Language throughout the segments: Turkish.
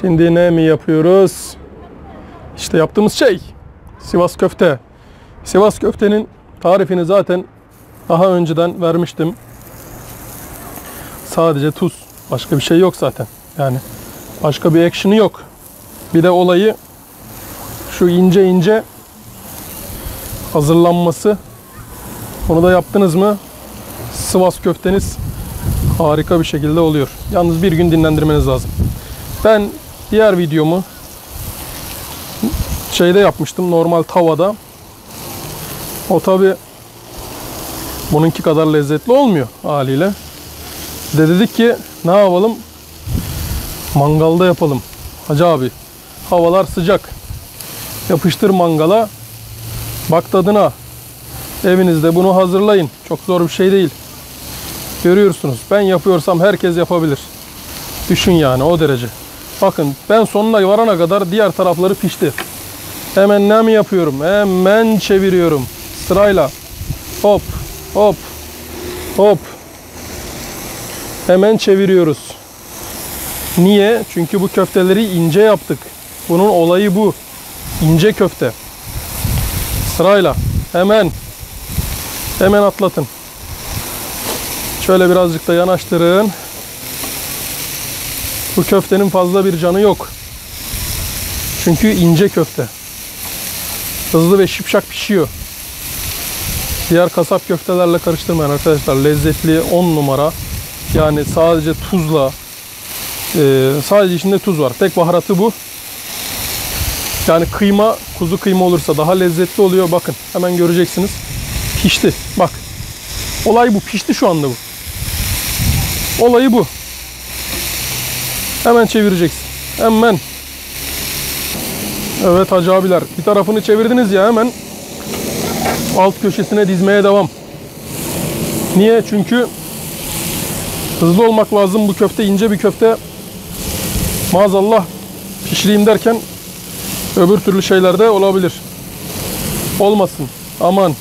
Şimdi ne mi yapıyoruz? İşte yaptığımız şey Sivas köfte. Sivas köftenin tarifini zaten daha önceden vermiştim. Sadece tuz. Başka bir şey yok zaten. Yani başka bir action'ı yok. Bir de olayı şu ince ince hazırlanması. Onu da yaptınız mı Sivas köfteniz harika bir şekilde oluyor. Yalnız bir gün dinlendirmeniz lazım. Ben diğer videomu şeyde yapmıştım, normal tavada. O tabi bununki kadar lezzetli olmuyor haliyle. De dedik ki ne yapalım? Mangalda yapalım. Hacı abi, havalar sıcak. Yapıştır mangala. Bak tadına. Evinizde bunu hazırlayın. Çok zor bir şey değil. Görüyorsunuz. Ben yapıyorsam herkes yapabilir. Düşün yani o derece. Bakın ben sonuna varana kadar diğer tarafları pişti. Hemen ne mi yapıyorum? Hemen çeviriyorum. Sırayla. Hop. Hop. Hop. Hemen çeviriyoruz. Niye? Çünkü bu köfteleri ince yaptık. Bunun olayı bu. İnce köfte. Sırayla. Hemen. Hemen atlatın. Şöyle birazcık da yanaştırın. Bu köftenin fazla bir canı yok. Çünkü ince köfte. Hızlı ve şipşak pişiyor. Diğer kasap köftelerle karıştırmayın arkadaşlar. Lezzetli 10 numara. Yani sadece tuzla, sadece içinde tuz var. Tek baharatı bu. Yani kıyma, kuzu kıyma olursa daha lezzetli oluyor. Bakın hemen göreceksiniz. Pişti. Bak. Olay bu. Pişti şu anda bu. Olayı bu. Hemen çevireceksin. Hemen. Evet hacı abiler. Bir tarafını çevirdiniz ya hemen. Alt köşesine dizmeye devam. Niye? Çünkü hızlı olmak lazım. Bu köfte ince bir köfte. Maazallah pişireyim derken öbür türlü şeyler de olabilir. Olmasın. Aman.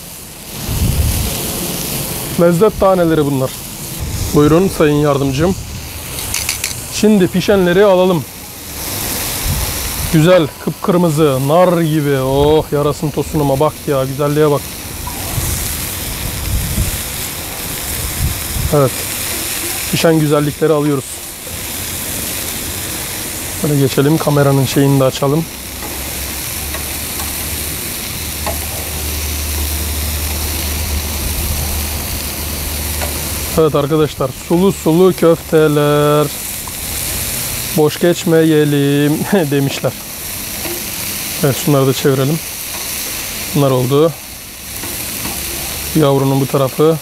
Lezzet taneleri bunlar. Buyurun sayın yardımcım. Şimdi pişenleri alalım. Güzel, kıpkırmızı, nar gibi. Oh, yarasın tosunuma bak ya, güzelliğe bak. Evet. Pişen güzellikleri alıyoruz. Böyle geçelim, kameranın şeyini de açalım. Evet arkadaşlar, sulu sulu köfteler. Boş geçmeyelim demişler. Evet, şunları da çevirelim. Bunlar oldu. Yavrunun bu tarafı.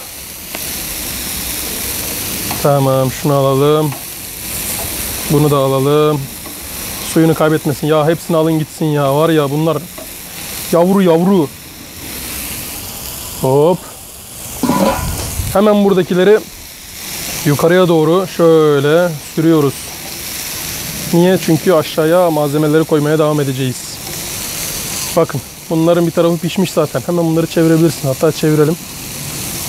Tamam, şunu alalım. Bunu da alalım. Suyunu kaybetmesin. Ya hepsini alın gitsin ya. Var ya bunlar. Yavru yavru. Hop. Hemen buradakileri yukarıya doğru şöyle sürüyoruz. Niye? Çünkü aşağıya malzemeleri koymaya devam edeceğiz. Bakın bunların bir tarafı pişmiş zaten. Hemen bunları çevirebilirsin. Hatta çevirelim.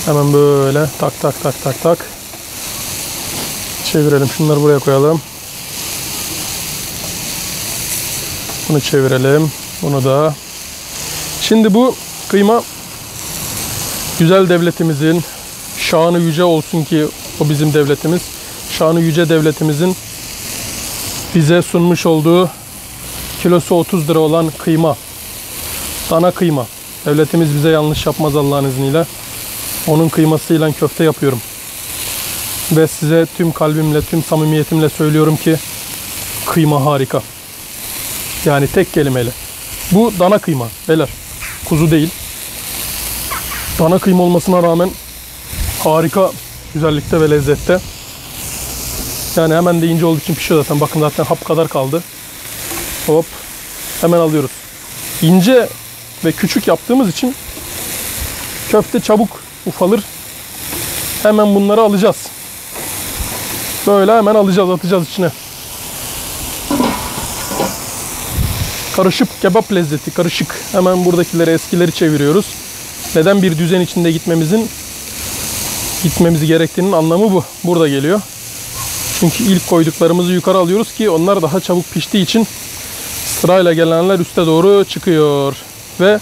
Hemen böyle tak tak tak tak tak. Çevirelim. Şunları buraya koyalım. Bunu çevirelim. Bunu da. Şimdi bu kıyma güzel devletimizin şanı yüce olsun ki o bizim devletimiz. Şanı yüce devletimizin bize sunmuş olduğu kilosu 30 lira olan kıyma. Dana kıyma. Devletimiz bize yanlış yapmaz Allah'ın izniyle. Onun kıymasıyla köfte yapıyorum. Ve size tüm kalbimle, tüm samimiyetimle söylüyorum ki kıyma harika. Yani tek kelimeyle. Bu dana kıyma. Beyler. Kuzu değil. Dana kıyma olmasına rağmen harika güzellikte ve lezzette. Yani hemen de ince olduğu için pişiyor zaten. Bakın zaten hap kadar kaldı. Hop. Hemen alıyoruz. İnce ve küçük yaptığımız için köfte çabuk ufalır. Hemen bunları alacağız. Böyle hemen alacağız, atacağız içine. Karışık kebap lezzeti, karışık. Hemen buradakileri, eskileri çeviriyoruz. Neden bir düzen içinde gitmemiz gerektiğinin anlamı bu. Burada geliyor. Çünkü ilk koyduklarımızı yukarı alıyoruz ki onlar daha çabuk piştiği için sırayla gelenler üste doğru çıkıyor ve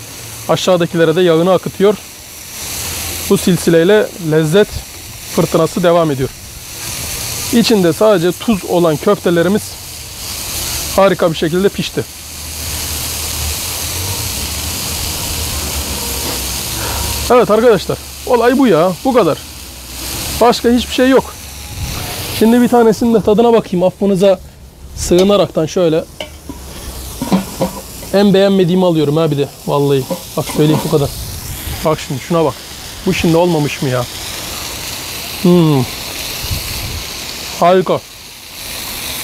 aşağıdakilere de yağını akıtıyor. Bu silsileyle lezzet fırtınası devam ediyor. İçinde sadece tuz olan köftelerimiz harika bir şekilde pişti. Evet arkadaşlar, olay bu ya, bu kadar. Başka hiçbir şey yok. Şimdi bir tanesinin de tadına bakayım, affınıza sığınaraktan şöyle. En beğenmediğimi alıyorum ha bir de vallahi. Bak söyleyeyim bu kadar. Bak şimdi şuna bak. Bu şimdi olmamış mı ya? Harika.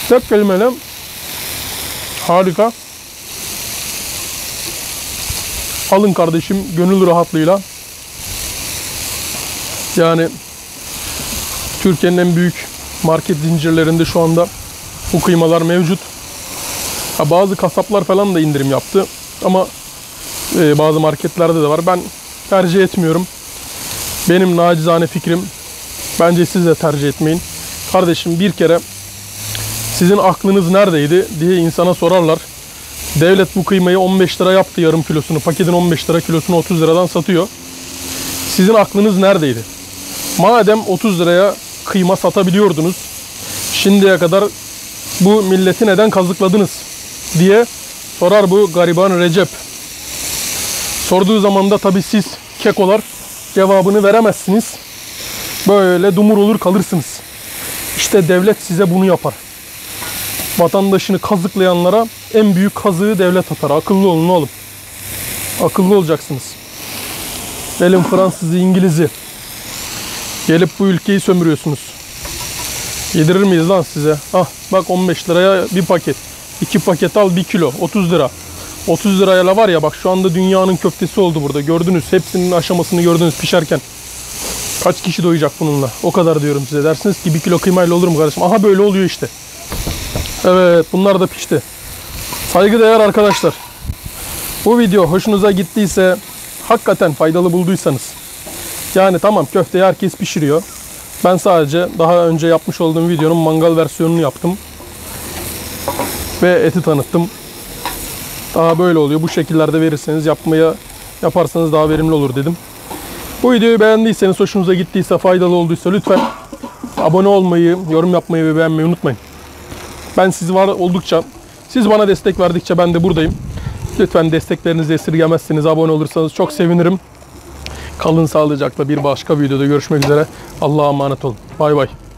Tek kelimeyle harika. Alın kardeşim gönül rahatlığıyla. Yani Türkiye'nin en büyük market zincirlerinde şu anda bu kıymalar mevcut. Ha, bazı kasaplar falan da indirim yaptı. Ama bazı marketlerde de var. Ben tercih etmiyorum. Benim nacizane fikrim. Bence siz de tercih etmeyin. Kardeşim bir kere sizin aklınız neredeydi diye insana sorarlar. Devlet bu kıymayı 15 lira yaptı yarım kilosunu. Paketin 15 lira kilosunu 30 liradan satıyor. Sizin aklınız neredeydi? Madem 30 liraya kıyma satabiliyordunuz, şimdiye kadar bu milleti neden kazıkladınız diye sorar bu gariban Recep. Sorduğu zaman da tabii siz kekolar cevabını veremezsiniz. Böyle dumur olur kalırsınız. İşte devlet size bunu yapar. Vatandaşını kazıklayanlara en büyük kazığı devlet atar. Akıllı olun oğlum. Akıllı olacaksınız. Elin Fransızı, İngiliz'i. Gelip bu ülkeyi sömürüyorsunuz. Yedirir miyiz lan size? Ah bak 15 liraya bir paket. 2 paket al 1 kilo. 30 lira. 30 liraya la var ya bak şu anda dünyanın köftesi oldu burada. Gördünüz. Hepsinin aşamasını gördünüz pişerken. Kaç kişi doyacak bununla? O kadar diyorum size. Dersiniz ki 1 kilo kıymayla olur mu kardeşim? Aha böyle oluyor işte. Evet bunlar da pişti. Saygıdeğer arkadaşlar. Bu video hoşunuza gittiyse, hakikaten faydalı bulduysanız. Yani tamam köfteyi herkes pişiriyor. Ben sadece daha önce yapmış olduğum videonun mangal versiyonunu yaptım. Ve eti tanıttım. Daha böyle oluyor. Bu şekillerde verirseniz yaparsanız daha verimli olur dedim. Bu videoyu beğendiyseniz, hoşunuza gittiyse, faydalı olduysa lütfen abone olmayı, yorum yapmayı ve beğenmeyi unutmayın. Ben siz var oldukça, siz bana destek verdikçe ben de buradayım. Lütfen desteklerinizi esirgemezseniz, abone olursanız çok sevinirim. Kalın sağlıcakla, bir başka videoda görüşmek üzere. Allah'a emanet olun. Bay bay.